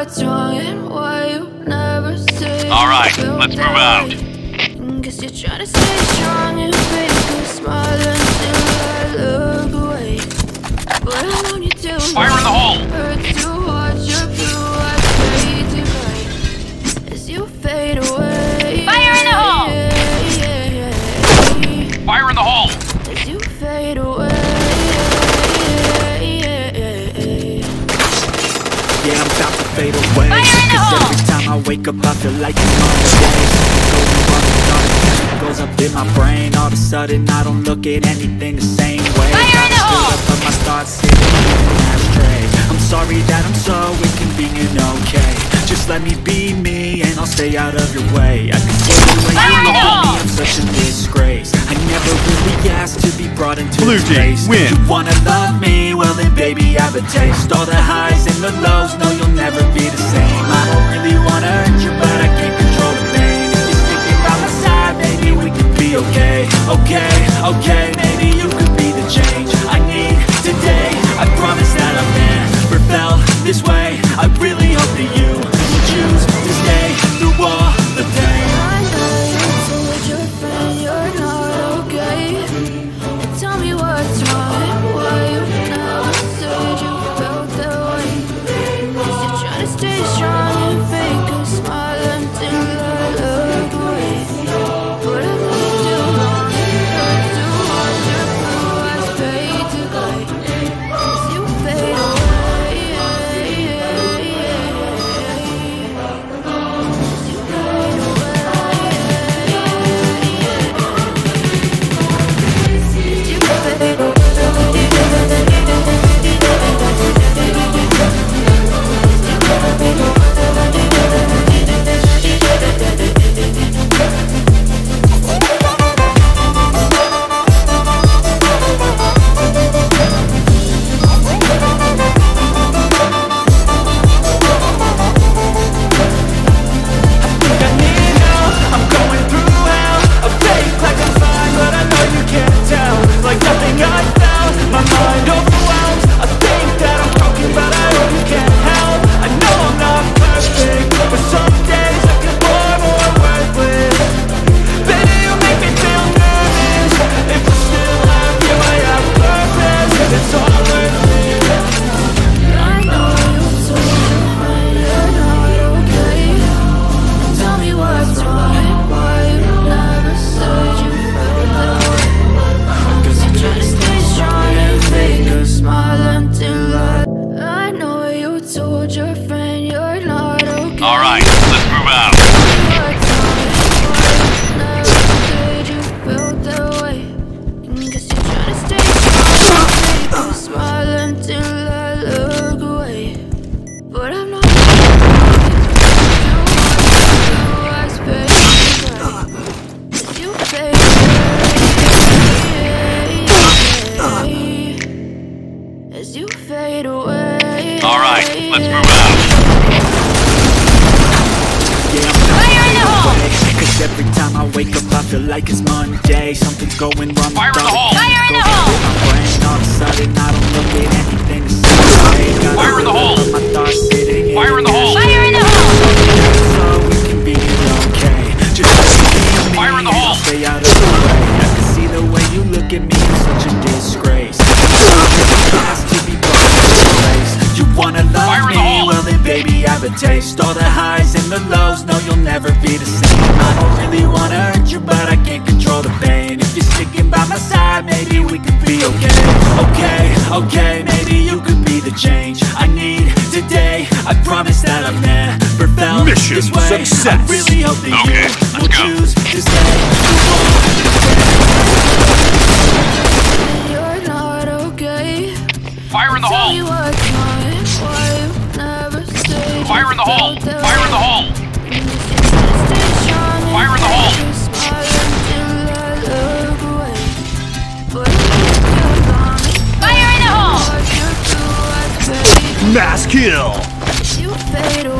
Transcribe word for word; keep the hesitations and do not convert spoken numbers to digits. what's wrong and why you never say. Alright, let's move out. Guess you're trying to stay strong and fake a smile until I look away. But I want you to fire in the hole. Hurts to watch your blue eyes fade to gray as you fade away. Fire in the hole! Fire in the hole! As you fade away. Yeah, I'm about to fade away. Fire in the hole! Every time I wake up I feel like I'm on the way. It goes up in my brain. All of a sudden I don't look at anything the same way. Fire in the hole! But my thoughts sitting in an ashtray. I'm sorry that I'm so inconvenient, okay. Just let me be me and I'll stay out of your way. I can see the way you look at me, I'm such a disgrace. I never really asked to be brought into this place. You wanna love me? Well then baby I have a taste. All the highs and the lows, no, you'll never be the same. I don't really wanna hurt you, but I can't control the pain. If you're sticking by my side, maybe we could be okay. Okay, okay, maybe you could be the change I need today. I promise that I've never felt this way. I really hope that you will choose to stay through all the pain. I know you told your friend you're not okay. And tell me what's wrong and why you never said you felt that way. To stay strong and fake a smile until I look away. But I won't do it to watch your blue eyes fade to gray as you fade away. You fade away. Taste all the highs and the lows, no, you'll never be the same. I don't really wanna hurt you, but I can't control the pain. If you're sticking by my side, maybe we could be okay. Okay, okay, maybe you could be the change I need today. I promise that I've never felt Mission this way. Success. I really hope that okay, you will go. Choose to stay. You're not okay. Fire in the hole! Fire in the hole! Fire in the hole! Fire in the hole! Fire in the hole! Mass kill!